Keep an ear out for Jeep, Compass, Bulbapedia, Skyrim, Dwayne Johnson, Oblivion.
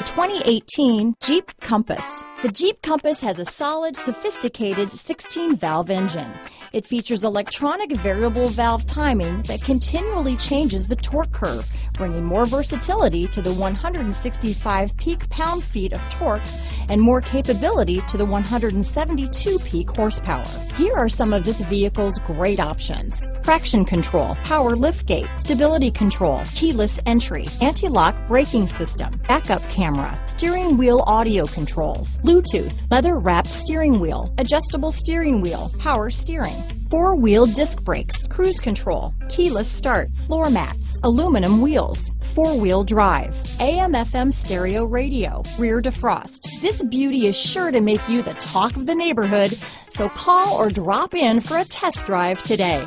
The 2018 Jeep Compass. The Jeep Compass has a solid, sophisticated 16-valve engine. It features electronic variable valve timing that continually changes the torque curve, bringing more versatility to the 165 peak pound-feet of torque and more capability to the 172 peak horsepower. Here are some of this vehicle's great options: traction control, power liftgate, stability control, keyless entry, anti-lock braking system, backup camera, steering wheel audio controls, Bluetooth, leather-wrapped steering wheel, adjustable steering wheel, power steering, four-wheel disc brakes, cruise control, keyless start, floor mats, aluminum wheels, four-wheel drive, AM/FM stereo radio, rear defrost. This beauty is sure to make you the talk of the neighborhood, so call or drop in for a test drive today.